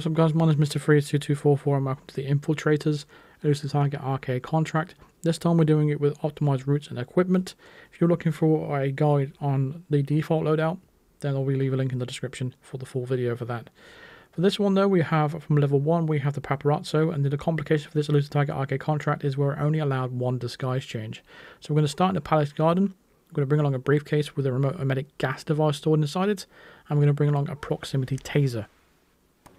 what's up guys, my name is Mr. Freeze2244 and welcome to the Infiltrators Elusive Target RK contract. This time we're doing it with optimized routes and equipment. If you're looking for a guide on the default loadout, then I'll leave a link in the description for the full video for that. For this one though, we have from level 1 we have the Paparazzo, and the complication for this Elusive Target RK contract is we're only allowed one disguise change. So we're going to start in the Palace Garden. I'm going to bring along a briefcase with a remote emetic gas device stored inside it. I'm going to bring along a proximity taser.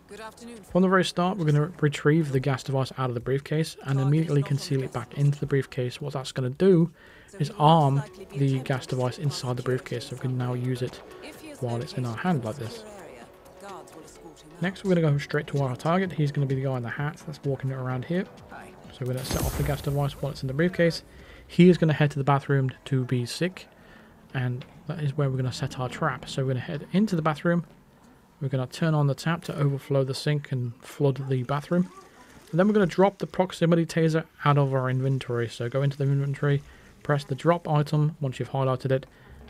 Good afternoon. From the very start, we're going to retrieve the gas device out of the briefcase and immediately conceal it back into the briefcase. What that's going to do is arm the gas device inside the briefcase, so we can now use it while it's in our hand like this. Next, we're going to go straight to our target. He's going to be the guy in the hat that's walking around here. So we're going to set off the gas device while it's in the briefcase. He is going to head to the bathroom to be sick, and that is where we're going to set our trap. So we're going to head into the bathroom. We're going to turn on the tap to overflow the sink and flood the bathroom. And then we're going to drop the proximity taser out of our inventory. So go into the inventory, press the drop item once you've highlighted it,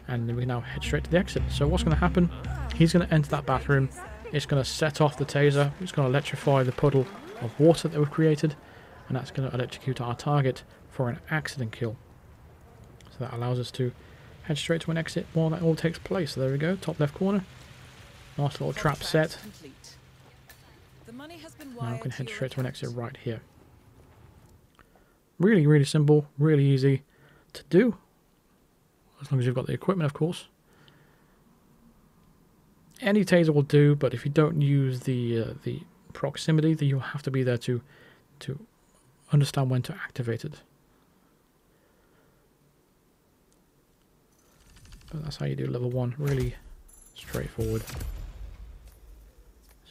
and then we now head straight to the exit. So what's going to happen? He's going to enter that bathroom. It's going to set off the taser. It's going to electrify the puddle of water that we've created, and that's going to electrocute our target for an accident kill. So that allows us to head straight to an exit while that all takes place. So there we go, top left corner. Nice little trap set. Now we can head straight to an exit right here. Really, really simple, really easy to do. As long as you've got the equipment, of course. Any taser will do, but if you don't use the proximity, then you'll have to be there to understand when to activate it. But that's how you do level 1. Really straightforward.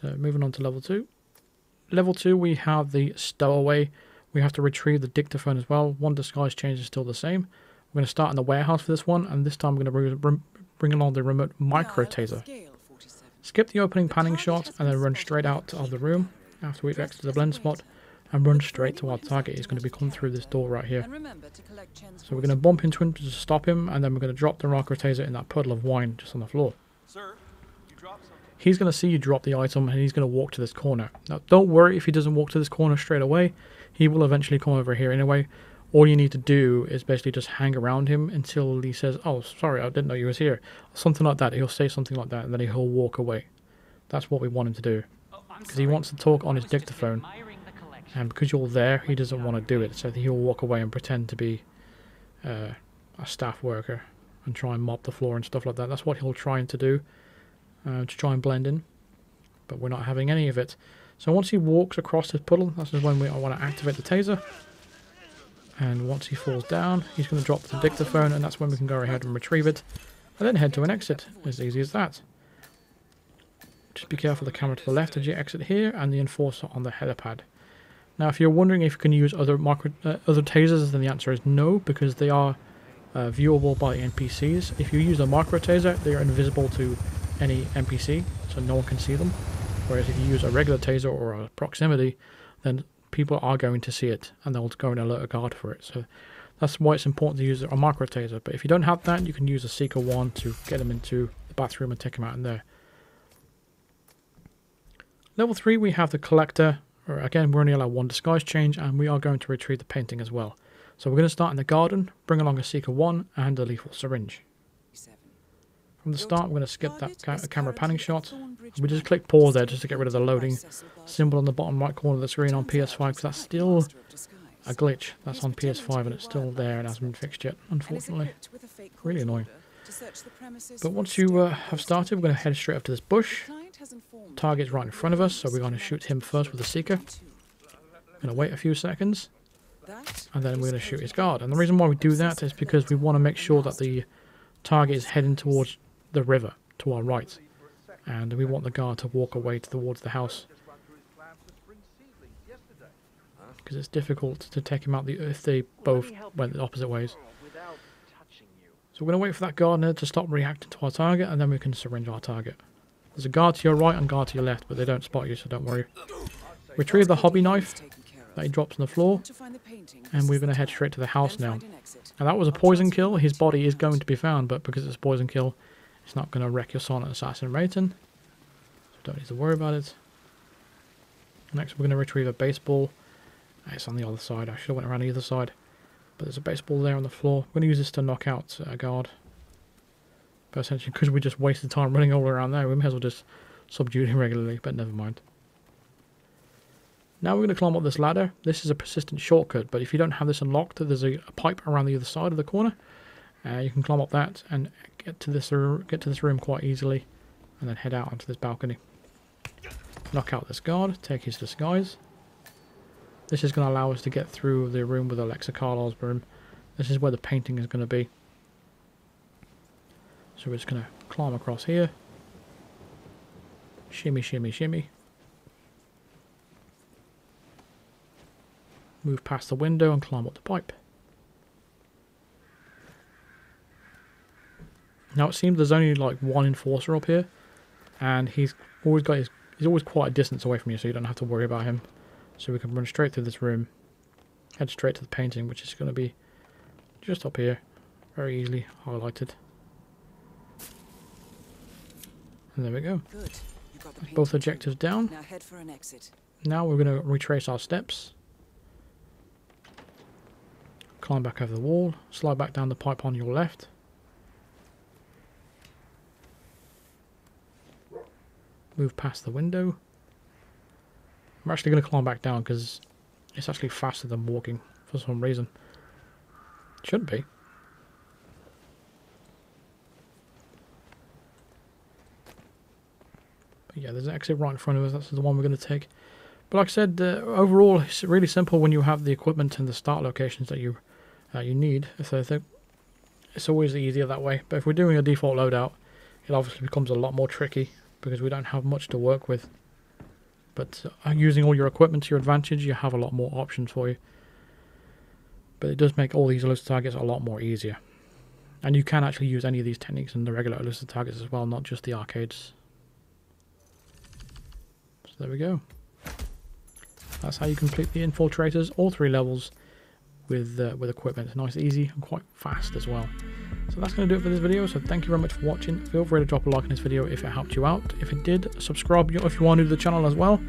So moving on to level 2. Level 2 we have the Stowaway. We have to retrieve the dictaphone as well. One disguise change is still the same. We're going to start in the warehouse for this one, and this time we're going to bring along the remote micro taser. Skip the opening panning shot and then run straight out of the room after we've exited the blend spot and run straight to our target. He's going to be coming through this door right here. So we're going to bump into him to stop him, and then we're going to drop the micro taser in that puddle of wine just on the floor. Sir, you dropped something. He's going to see you drop the item, and he's going to walk to this corner. Now, don't worry if he doesn't walk to this corner straight away. He will eventually come over here anyway. All you need to do is basically just hang around him until he says, "Oh, sorry, I didn't know you was here." Something like that. He'll say something like that, and then he'll walk away. That's what we want him to do. Because he wants to talk on his dictaphone. And because you're there, he doesn't want to do it. So he'll walk away and pretend to be a staff worker and try and mop the floor and stuff like that. That's what he'll try to do, to try and blend in, but we're not having any of it. So once he walks across this puddle, that's when I want to activate the taser, and once he falls down, he's going to drop the dictaphone, and that's when we can go ahead and retrieve it, and then head to an exit. As easy as that. Just be careful of the camera to the left as you exit here, and the enforcer on the helipad. Now, if you're wondering if you can use other tasers, then the answer is no, because they are viewable by NPCs. If you use a micro taser, they are invisible to any NPC, so no one can see them. Whereas if you use a regular taser or a proximity, then people are going to see it, and they'll go and alert a guard for it. So that's why it's important to use a micro taser. But if you don't have that, you can use a Seeker 1 to get them into the bathroom and take them out in there. Level 3, we have the Collector. Again, we're only allowed one disguise change, and we are going to retrieve the painting as well. So we're going to start in the garden, bring along a Seeker 1 and a lethal syringe. From the start, we're going to skip that camera panning shot. We just click pause there just to get rid of the loading symbol on the bottom right corner of the screen on PS5, because that's still a glitch. That's on PS5 and it's still there and hasn't been fixed yet, unfortunately. Really annoying. But once you have started, we're going to head straight up to this bush. Target's right in front of us, so we're going to shoot him first with a Seeker. We're going to wait a few seconds, and then we're going to shoot his guard. And the reason why we do that is because we want to make sure that the target is heading towards the river to our right, and we want the guard to walk away towards the house, because it's difficult to take him out if they both went the opposite ways. So we're going to wait for that gardener to stop reacting to our target, and then we can syringe our target. There's a guard to your right and guard to your left, but they don't spot you, so don't worry. Retrieve the hobby knife that he drops on the floor, and we're going to head straight to the house now. Now, that was a poison kill. His body is going to be found, but because it's a poison kill, it's not going to wreck your silent assassin rating, so don't need to worry about it. Next we're going to retrieve a baseball. It's on the other side. I should have went around the other side. But there's a baseball there on the floor. We're going to use this to knock out a guard. But essentially, because we just wasted time running all around there, we may as well just subdue him regularly, but never mind. Now we're going to climb up this ladder. This is a persistent shortcut, but if you don't have this unlocked, there's a pipe around the other side of the corner. You can climb up that and get to this room quite easily, and then head out onto this balcony. Knock out this guard, take his disguise. This is going to allow us to get through the room with Alexa Carlisle's room. This is where the painting is going to be. So we're just going to climb across here. Shimmy, shimmy, shimmy. Move past the window and climb up the pipe. Now it seems there's only like one enforcer up here, and he's always quite a distance away from you, so you don't have to worry about him. So we can run straight through this room, head straight to the painting, which is going to be just up here, very easily highlighted. And there we go. Good. You got the painting. Both objectives down. Now head for an exit. Now we're going to retrace our steps. Climb back over the wall, slide back down the pipe on your left. Move past the window. I'm actually going to climb back down because it's actually faster than walking for some reason. Should be. But yeah, there's an exit right in front of us. That's the one we're going to take. But like I said, overall it's really simple when you have the equipment and the start locations that you need. So I think it's always easier that way. But if we're doing a default loadout, it obviously becomes a lot more tricky because we don't have much to work with. But using all your equipment to your advantage, you have a lot more options for you. But it does make all these elusive targets a lot more easier. And you can actually use any of these techniques in the regular elusive targets as well, not just the arcades. So there we go. That's how you complete the Infiltrators, all three levels, with equipment. It's nice, easy, and quite fast as well. So that's going to do it for this video, so thank you very much for watching. Feel free to drop a like on this video if it helped you out. If it did, subscribe if you are new to the channel as well.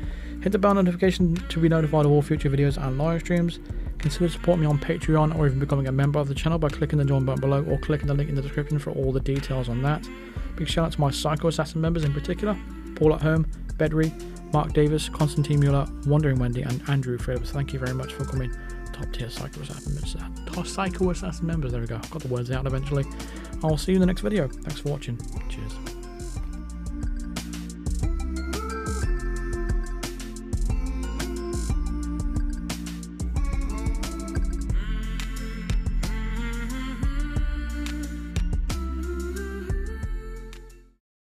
Hit the bell notification to be notified of all future videos and live streams. Consider supporting me on Patreon or even becoming a member of the channel by clicking the join button below or clicking the link in the description for all the details on that. Big shout out to my Psycho Assassin members in particular, Paul at Home, Bedry, Mark Davis, Constantine Mueller, Wandering Wendy, and Andrew Phillips. Thank you very much for coming top tier Psycho Assassin members. There we go. I've got the words out eventually. I'll see you in the next video. Thanks for watching.